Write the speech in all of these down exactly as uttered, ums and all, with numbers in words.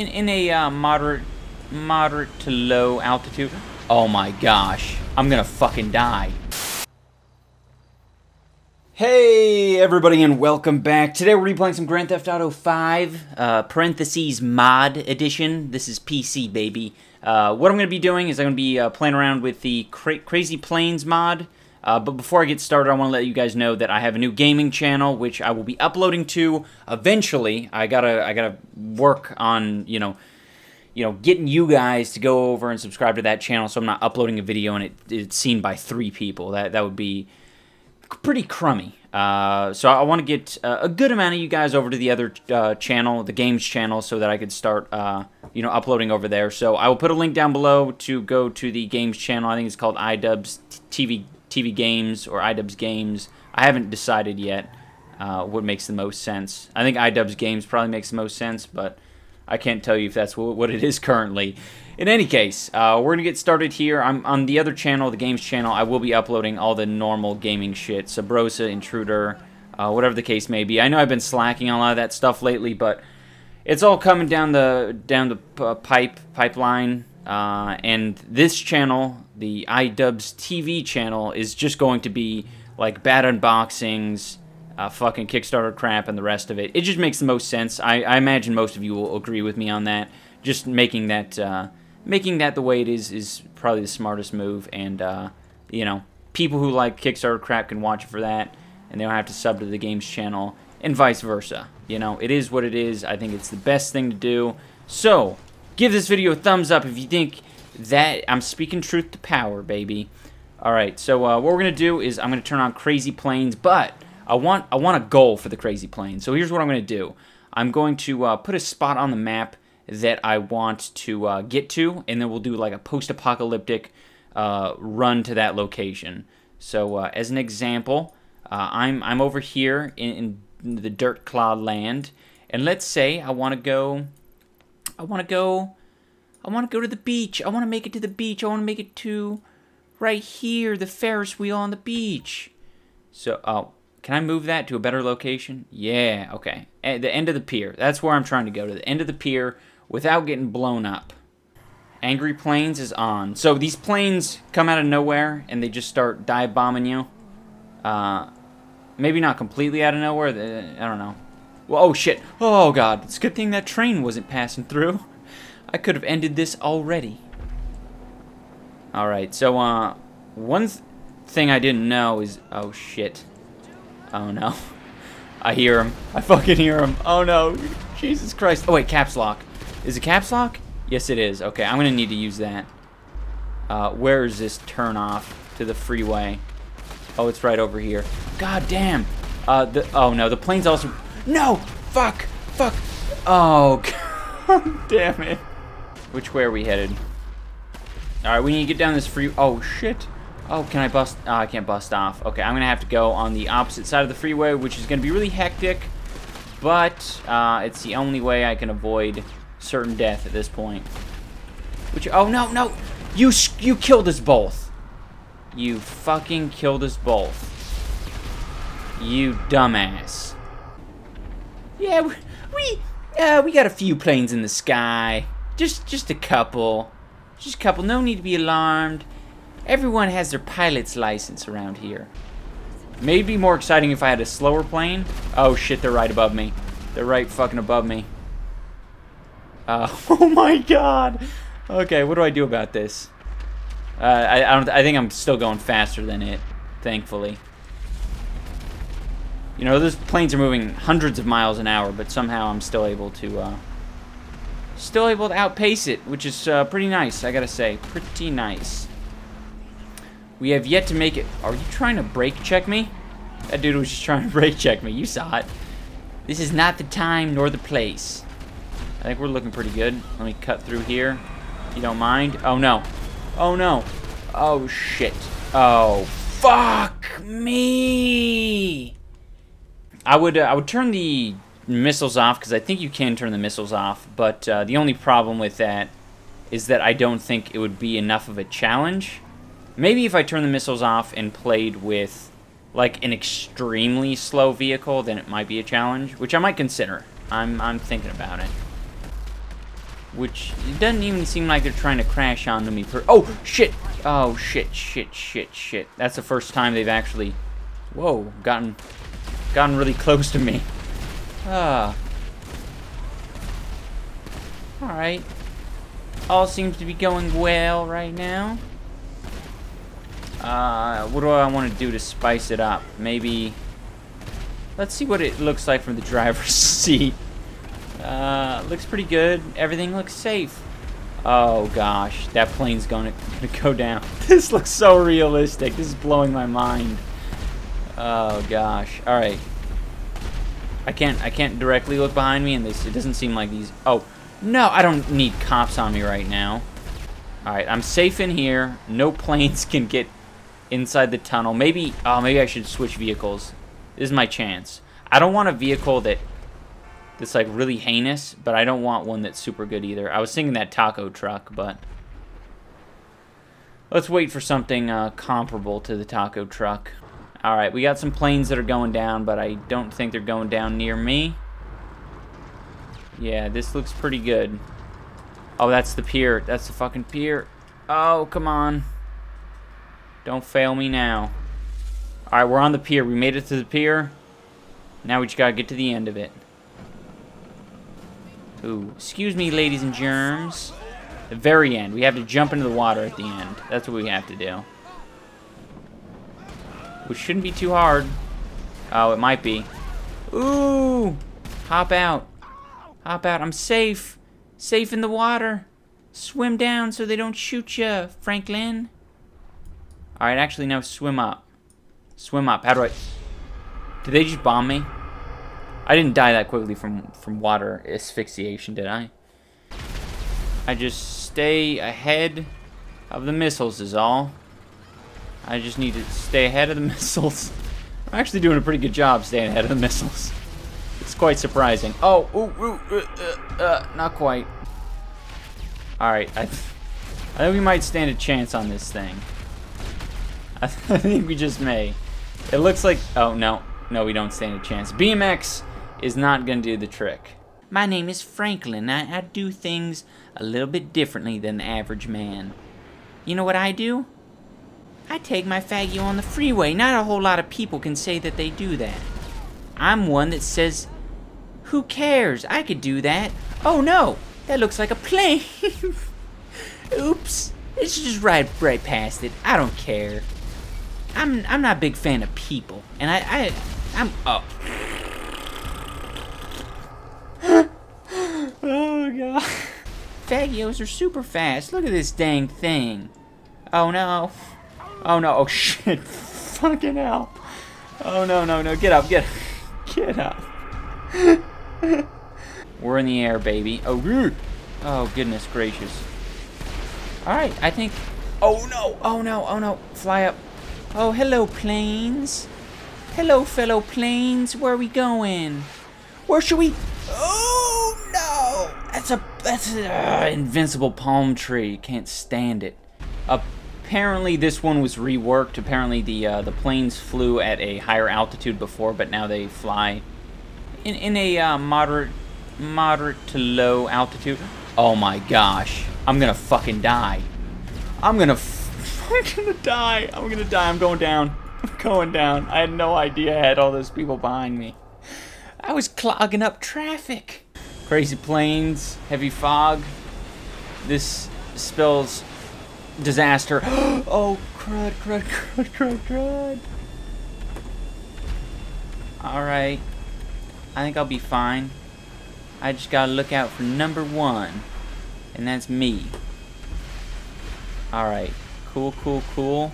in in a uh, moderate moderate to low altitude. Oh my gosh, I'm gonna fucking die. Hey everybody and welcome back. Today we're replaying some Grand Theft Auto five, uh, parentheses mod edition. This is P C, baby. Uh, what I'm going to be doing is I'm going to be uh, playing around with the cra Crazy Planes mod. Uh, but before I get started, I want to let you guys know that I have a new gaming channel, which I will be uploading to eventually. I gotta, I gotta work on, you know, you know, getting you guys to go over and subscribe to that channel, so I'm not uploading a video and it, it's seen by three people. That that would be pretty crummy. Uh, so I want to get uh, a good amount of you guys over to the other uh, channel, the games channel, so that I could start, uh, you know, uploading over there. So I will put a link down below to go to the games channel. I think it's called iDubbbz T V Games or iDubbbz Games. I haven't decided yet uh, what makes the most sense. I think iDubbbz Games probably makes the most sense, but I can't tell you if that's what it is currently. In any case, uh, we're going to get started here. I'm on the other channel, the games channel. I will be uploading all the normal gaming shit. Sabrosa, Intruder, uh, whatever the case may be. I know I've been slacking on a lot of that stuff lately, but it's all coming down the down the uh, pipe pipeline. Uh, and this channel, the iDubbbz T V channel, is just going to be like bad unboxings, Uh, fucking Kickstarter crap and the rest of it. It just makes the most sense. I, I imagine most of you will agree with me on that. Just making that uh, making that the way it is is probably the smartest move. And, uh, you know, people who like Kickstarter crap can watch it for that, and they don't have to sub to the games channel, and vice versa. You know, it is what it is. I think it's the best thing to do. So, give this video a thumbs up if you think that I'm speaking truth to power, baby. Alright, so uh, what we're going to do is I'm going to turn on Crazy Planes, but I want I want a goal for the Crazy Plane. So here's what I'm going to do. I'm going to uh, put a spot on the map that I want to uh, get to, and then we'll do like a post-apocalyptic uh, run to that location. So uh, as an example, uh, I'm I'm over here in, in the dirt clod land, and let's say I want to go, I want to go, I want to go to the beach. I want to make it to the beach. I want to make it to right here, the Ferris wheel on the beach. So oh. Can I move that to a better location? Yeah, okay. At the end of the pier. That's where I'm trying to go, to the end of the pier without getting blown up. Angry Planes is on. So these planes come out of nowhere and they just start dive bombing you. Uh, maybe not completely out of nowhere. I don't know. Well, oh shit. Oh god. It's a good thing that train wasn't passing through. I could have ended this already. Alright, so uh, one th thing I didn't know is... Oh shit. Oh no. I hear him. I fucking hear him. Oh no. Jesus Christ. Oh wait, caps lock. Is it caps lock? Yes it is. Okay, I'm gonna need to use that. Uh, where is this turn off to the freeway? Oh, it's right over here. God damn. Uh, the, oh no, the plane's also... No! Fuck! Fuck! Oh, god damn it. Which way are we headed? Alright, we need to get down this free... Oh shit. Oh, can I bust? Oh, I can't bust off. Okay, I'm going to have to go on the opposite side of the freeway, which is going to be really hectic, but uh, it's the only way I can avoid certain death at this point. Which, oh, no, no! You, you killed us both! You fucking killed us both. You dumbass. Yeah, we, we, uh, we got a few planes in the sky. Just, just a couple. Just a couple. No need to be alarmed. Everyone has their pilot's license around here. Maybe be more exciting if I had a slower plane. Oh shit, they're right above me. They're right fucking above me. Uh, oh my god. Okay, what do I do about this? Uh, I, I don't. I think I'm still going faster than it, thankfully. You know, those planes are moving hundreds of miles an hour, but somehow I'm still able to, uh, still able to outpace it, which is uh, pretty nice. I gotta say, pretty nice. We have yet to make it. Are you trying to brake check me? That dude was just trying to brake check me. You saw it. This is not the time nor the place. I think we're looking pretty good. Let me cut through here. If you don't mind. Oh no. Oh no. Oh shit. Oh fuck me. I would uh, I would turn the missiles off because I think you can turn the missiles off. But uh, the only problem with that is that I don't think it would be enough of a challenge. Maybe if I turn the missiles off and played with, like, an extremely slow vehicle, then it might be a challenge, which I might consider. I'm, I'm thinking about it. which it doesn't even seem like they're trying to crash onto me per- Oh, shit! Oh, shit, shit, shit, shit. That's the first time they've actually, whoa, gotten, gotten really close to me. Ah. Alright. All seems to be going well right now. Uh, what do I want to do to spice it up? Maybe, let's see what it looks like from the driver's seat. Uh, looks pretty good. Everything looks safe. Oh gosh, that plane's gonna, gonna go down. This looks so realistic. This is blowing my mind. Oh gosh. All right. I can't. I can't directly look behind me, and this. It doesn't seem like these. Oh no, I don't need cops on me right now. All right, I'm safe in here. No planes can get inside the tunnel. Maybe. Oh, maybe I should switch vehicles. This is my chance. I don't want a vehicle that. It's like really heinous, but I don't want one that's super good either. I was thinking that taco truck, but let's wait for something uh, comparable to the taco truck. All right, we got some planes that are going down, but I don't think they're going down near me. Yeah, this looks pretty good. Oh, that's the pier. That's the fucking pier. Oh, come on. Don't fail me now. All right, we're on the pier. We made it to the pier. Now we just gotta get to the end of it. Ooh, excuse me, ladies and germs. The very end. We have to jump into the water at the end. That's what we have to do. Which shouldn't be too hard. Oh, it might be. Ooh! Hop out. Hop out. I'm safe. Safe in the water. Swim down so they don't shoot ya, Franklin. Alright, actually, now swim up. Swim up. How do I... Did they just bomb me? I didn't die that quickly from, from water asphyxiation, did I? I just stay ahead of the missiles is all. I just need to stay ahead of the missiles. I'm actually doing a pretty good job staying ahead of the missiles. It's quite surprising. Oh, ooh, ooh, uh, uh, uh, not quite. Alright, I, th I think we might stand a chance on this thing. I, th I think we just may. It looks like, oh no, no we don't stand a chance. B M X! Is not gonna do the trick. My name is Franklin. I, I do things a little bit differently than the average man. You know what I do? I take my faggy on the freeway. Not a whole lot of people can say that they do that. I'm one that says, who cares? I could do that. Oh no, that looks like a plane. Oops, it's just right, right past it. I don't care. I'm, I'm not a big fan of people, and I, I I'm up. Oh god. Fagios are super fast. Look at this dang thing. Oh no. Oh no. Oh shit. Fucking hell. Oh no, no, no. Get up. Get up. Get up. We're in the air, baby. Oh, oh goodness gracious. Alright, I think. Oh no. Oh no. Oh no. Fly up. Oh, hello, planes. Hello, fellow planes. Where are we going? Where should we? Oh no! That's a that's an uh, invincible palm tree. Can't stand it. Apparently, this one was reworked. Apparently, the uh, the planes flew at a higher altitude before, but now they fly in in a uh, moderate moderate to low altitude. Oh my gosh! I'm gonna fucking die. I'm gonna f I'm gonna die. I'm gonna die. I'm going down. I'm going down. I had no idea I had all those people behind me. I was clogging up traffic. Crazy planes, heavy fog. This spells disaster. Oh, crud, crud, crud, crud, crud. All right, I think I'll be fine. I just gotta look out for number one, and that's me. All right, cool, cool, cool.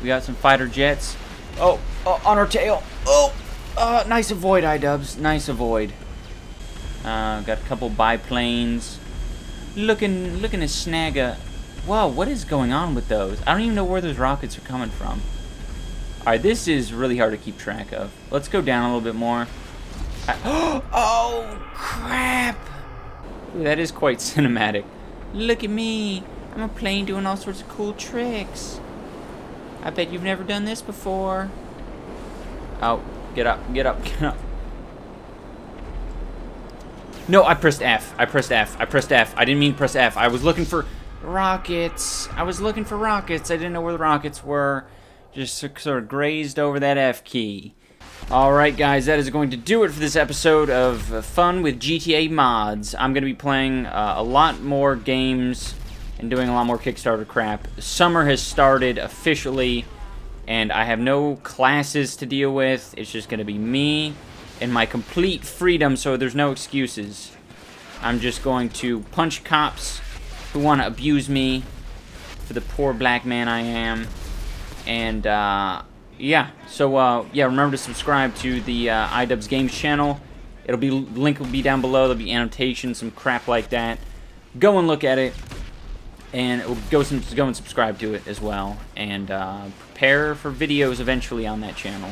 We got some fighter jets. Oh, oh on our tail. Oh. Uh, nice avoid, iDubbbz. Nice avoid. Uh, got a couple biplanes. Looking, looking to snag a... Whoa, what is going on with those? I don't even know where those rockets are coming from. Alright, this is really hard to keep track of. Let's go down a little bit more. I... Oh, crap! Ooh, that is quite cinematic. Look at me. I'm a plane doing all sorts of cool tricks. I bet you've never done this before. Oh. Get up, get up, get up. No, I pressed F. I pressed F. I pressed F. I didn't mean press F. I was looking for rockets. I was looking for rockets. I didn't know where the rockets were. Just sort of grazed over that F key. Alright guys, that is going to do it for this episode of Fun with G T A Mods. I'm going to be playing uh, a lot more games and doing a lot more Kickstarter crap. Summer has started officially, and I have no classes to deal with. It's just going to be me and my complete freedom, so there's no excuses. I'm just going to punch cops who want to abuse me for the poor black man I am. And, uh... yeah, so, uh, yeah, remember to subscribe to the uh, iDubbbz Games channel. It'll be, link will be down below. There'll be annotations, some crap like that. Go and look at it, and it'll go, some, go and subscribe to it as well, and uh, prepare for videos eventually on that channel.